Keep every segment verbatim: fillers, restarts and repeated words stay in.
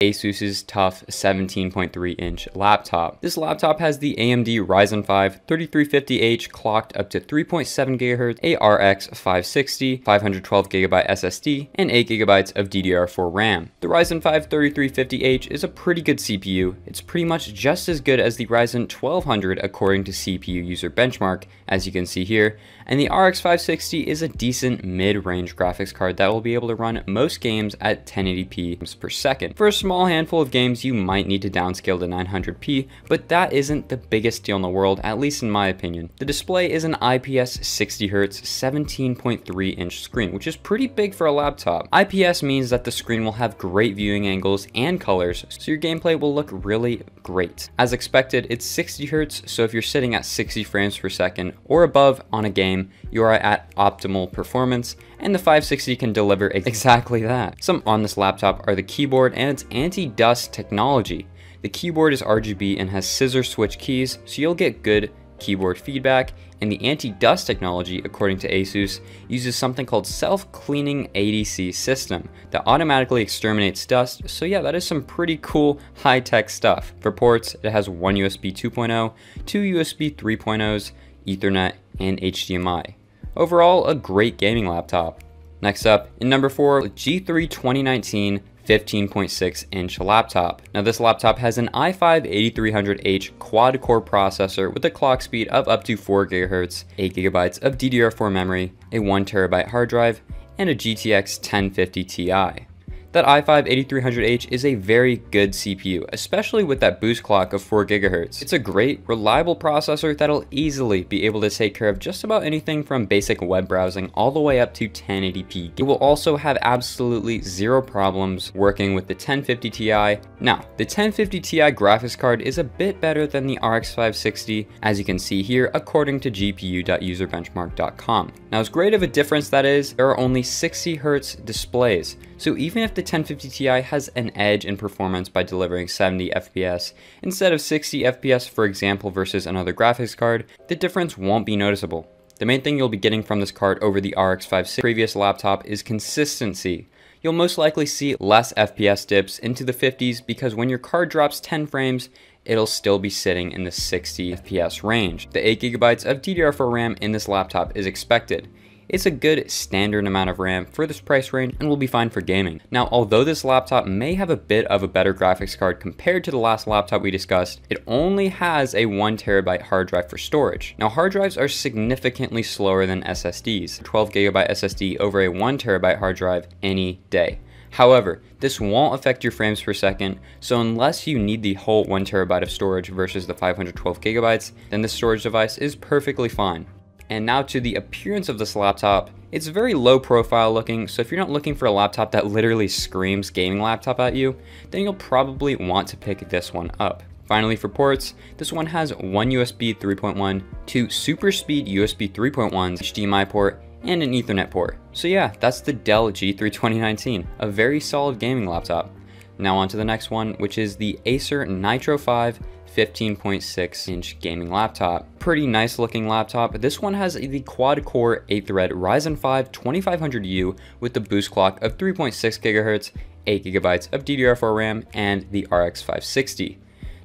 Asus's tough seventeen point three inch laptop. This laptop has the A M D Ryzen five thirty-three fifty H clocked up to three point seven gigahertz, a R X five sixty, five hundred twelve gigabyte S S D, and eight gigabytes of D D R four RAM. The Ryzen five thirty-three fifty H is a pretty good C P U. It's pretty much just as good as the Ryzen twelve hundred according to C P U user benchmark, as you can see here, and the R X five sixty is a decent mid-range graphics card that will be able to run most games at ten eighty p per second. For a small handful of games, you might need to downscale to nine hundred p, but that isn't the biggest deal in the world, at least in my opinion. The display is an I P S sixty hertz seventeen point three inch screen, which is pretty big for a laptop. I P S means that the screen will have great viewing angles and colors, so your gameplay will look really great. As expected, it's sixty hertz, so if you're sitting at sixty frames per second or above on a game, you are at optimal performance, and the five sixty can deliver exactly that. Some on this laptop are the keyboard and its anti-dust technology. The keyboard is R G B and has scissor switch keys, so you'll get good keyboard feedback, and the anti-dust technology, according to Asus, uses something called self-cleaning A D C system that automatically exterminates dust, so yeah, that is some pretty cool high-tech stuff. For ports, it has one U S B two point oh, two U S B three point ohs, Ethernet, and H D M I. Overall, a great gaming laptop. Next up, in number four, G three twenty nineteen, fifteen point six inch laptop. Now this laptop has an i five eighty-three hundred H quad core processor with a clock speed of up to four gigahertz, eight gigabytes of D D R four memory, a one terabyte hard drive, and a G T X ten fifty T I. That i five eighty-three hundred H is a very good C P U, especially with that boost clock of four gigahertz. It's a great, reliable processor that'll easily be able to take care of just about anything from basic web browsing all the way up to ten eighty p. It will also have absolutely zero problems working with the ten fifty T I. Now, the ten fifty T I graphics card is a bit better than the R X five sixty, as you can see here, according to G P U dot user benchmark dot com. Now, as great of a difference that is, there are only sixty hertz displays, so even if the ten fifty T I has an edge in performance by delivering seventy F P S instead of sixty F P S, for example, versus another graphics card, the difference won't be noticeable. The main thing you'll be getting from this card over the R X five sixty previous laptop is consistency. You'll most likely see less F P S dips into the fifties because when your card drops ten frames, it'll still be sitting in the sixty F P S range. The eight gigabytes of D D R four RAM in this laptop is expected. It's a good standard amount of RAM for this price range and will be fine for gaming. Now, although this laptop may have a bit of a better graphics card compared to the last laptop we discussed, it only has a one terabyte hard drive for storage. Now, hard drives are significantly slower than S S Ds. twelve gigabyte S S D over a one terabyte hard drive any day. However, this won't affect your frames per second, so unless you need the whole one terabyte of storage versus the five hundred twelve gigabytes, then this storage device is perfectly fine. And now to the appearance of this laptop. It's very low profile looking, so if you're not looking for a laptop that literally screams gaming laptop at you, then you'll probably want to pick this one up. Finally, for ports, this one has one U S B three point one, two super speed U S B three point ones, H D M I port, and an Ethernet port. So yeah, that's the Dell G three twenty nineteen, a very solid gaming laptop. Now on to the next one, which is the Acer Nitro five fifteen point six inch gaming laptop. Pretty nice looking laptop. This one has the quad core eight thread Ryzen five twenty-five hundred U with the boost clock of three point six gigahertz, eight gigabytes of D D R four RAM, and the R X five sixty.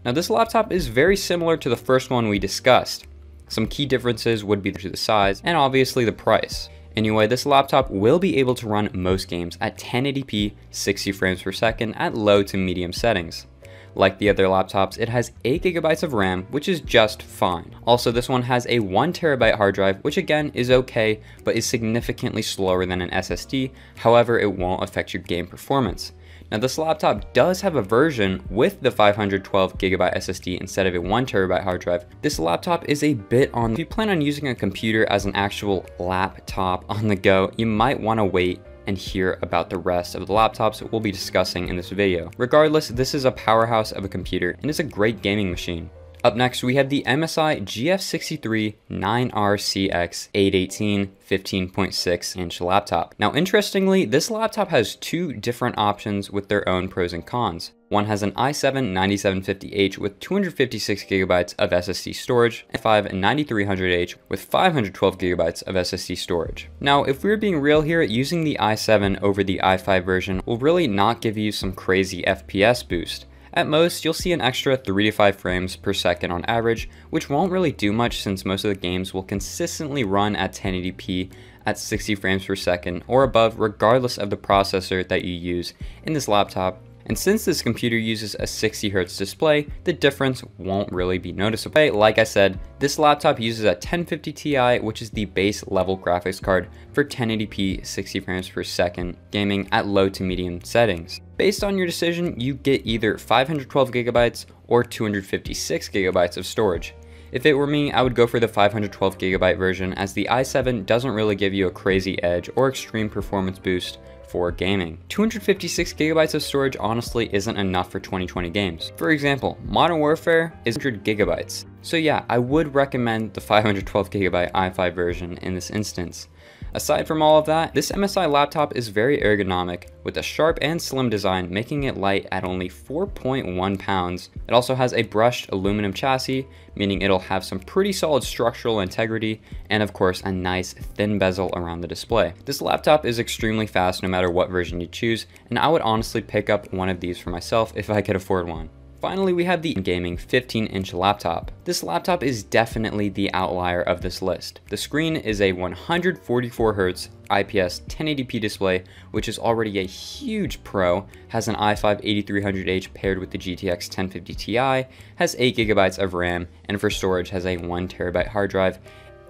Now this laptop is very similar to the first one we discussed. Some key differences would be to the size and obviously the price. Anyway, this laptop will be able to run most games at ten eighty p, sixty frames per second at low to medium settings. Like the other laptops, it has eight gigabytes of RAM, which is just fine. Also, this one has a one terabyte hard drive, which again is okay, but is significantly slower than an S S D. However, it won't affect your game performance. Now, this laptop does have a version with the five hundred twelve gigabyte S S D instead of a one terabyte hard drive. This laptop is a bit on. If you plan on using a computer as an actual laptop on the go, you might want to wait and hear about the rest of the laptops we'll be discussing in this video. Regardless, this is a powerhouse of a computer and is a great gaming machine. Up next, we have the M S I G F sixty-three nine R C X eight eighteen fifteen point six inch laptop. Now, interestingly, this laptop has two different options with their own pros and cons. One has an i seven ninety-seven fifty H with two hundred fifty-six gigabytes of S S D storage, and i five ninety-three hundred H with five hundred twelve gigabytes of S S D storage. Now, if we're being real here, using the i seven over the i five version will really not give you some crazy F P S boost. At most, you'll see an extra three to five frames per second on average, which won't really do much since most of the games will consistently run at ten eighty p at sixty frames per second or above, regardless of the processor that you use in this laptop. And since this computer uses a sixty hertz display, the difference won't really be noticeable. Like I said, this laptop uses a ten fifty T I, which is the base level graphics card for ten eighty p sixty frames per second gaming at low to medium settings. Based on your decision, you get either five hundred twelve gigabytes or two hundred fifty-six gigabytes of storage. If it were me, I would go for the five hundred twelve gigabyte version, as the i seven doesn't really give you a crazy edge or extreme performance boost for gaming. two hundred fifty-six gigabytes of storage honestly isn't enough for twenty twenty games. For example, Modern Warfare is one hundred gigabytes. So yeah, I would recommend the five hundred twelve gigabyte i five version in this instance. Aside from all of that, this M S I laptop is very ergonomic with a sharp and slim design, making it light at only four point one pounds. It also has a brushed aluminum chassis, meaning it'll have some pretty solid structural integrity, and of course a nice thin bezel around the display. This laptop is extremely fast no matter what version you choose, and I would honestly pick up one of these for myself if I could afford one. Finally, we have the Gaming fifteen inch laptop. This laptop is definitely the outlier of this list. The screen is a one hundred forty-four hertz I P S ten eighty p display, which is already a huge pro, has an i five eighty-three hundred H paired with the G T X ten fifty T I, has eight gigabytes of RAM, and for storage has a one terabyte hard drive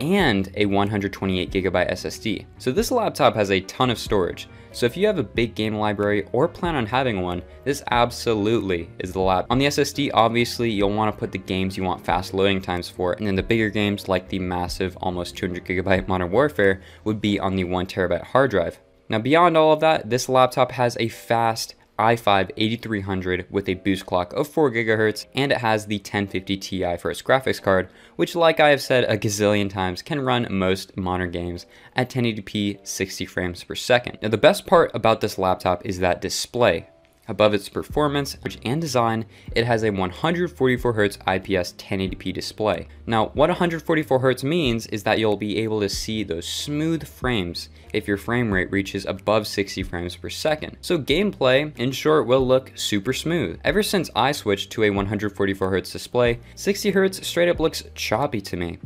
and a one hundred twenty-eight gigabyte S S D. So this laptop has a ton of storage. So if you have a big game library or plan on having one, this absolutely is the lab. On the S S D, obviously, you'll want to put the games you want fast loading times for, and then the bigger games like the massive almost two hundred gigabyte Modern Warfare would be on the one terabyte hard drive. Now, beyond all of that, this laptop has a fast i five eighty-three hundred with a boost clock of four gigahertz, and it has the ten fifty T I for its graphics card, which, like I have said a gazillion times, can run most modern games at ten eighty p sixty frames per second. Now, the best part about this laptop is that display. Above its performance and design, it has a one hundred forty-four hertz I P S ten eighty p display. Now, what one hundred forty-four hertz means is that you'll be able to see those smooth frames if your frame rate reaches above sixty frames per second. So gameplay, in short, will look super smooth. Ever since I switched to a one hundred forty-four hertz display, sixty hertz straight up looks choppy to me.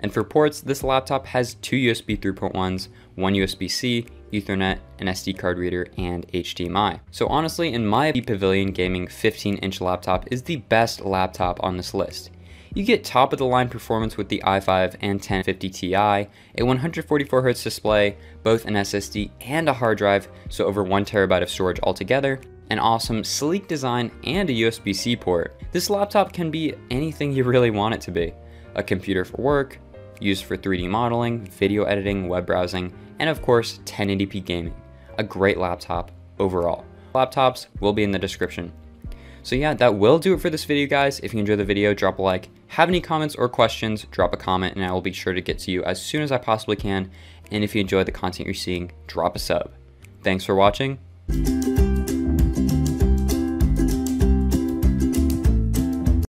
And for ports, this laptop has two U S B three point ones, one U S B C, Ethernet, an S D card reader, and H D M I. So honestly, in my opinion, Pavilion Gaming fifteen inch laptop is the best laptop on this list. You get top of the line performance with the i five and ten fifty T I, a one hundred forty-four hertz display, both an S S D and a hard drive, so over one terabyte of storage altogether, an awesome sleek design, and a U S B C port. This laptop can be anything you really want it to be. A computer for work, used for three D modeling, video editing, web browsing, and of course ten eighty p gaming. A great laptop overall. Laptops will be in the description. So yeah, that will do it for this video, guys. If you enjoyed the video, drop a like. Have any comments or questions, drop a comment, and I will be sure to get to you as soon as I possibly can. And if you enjoyed the content you're seeing, drop a sub. Thanks for watching.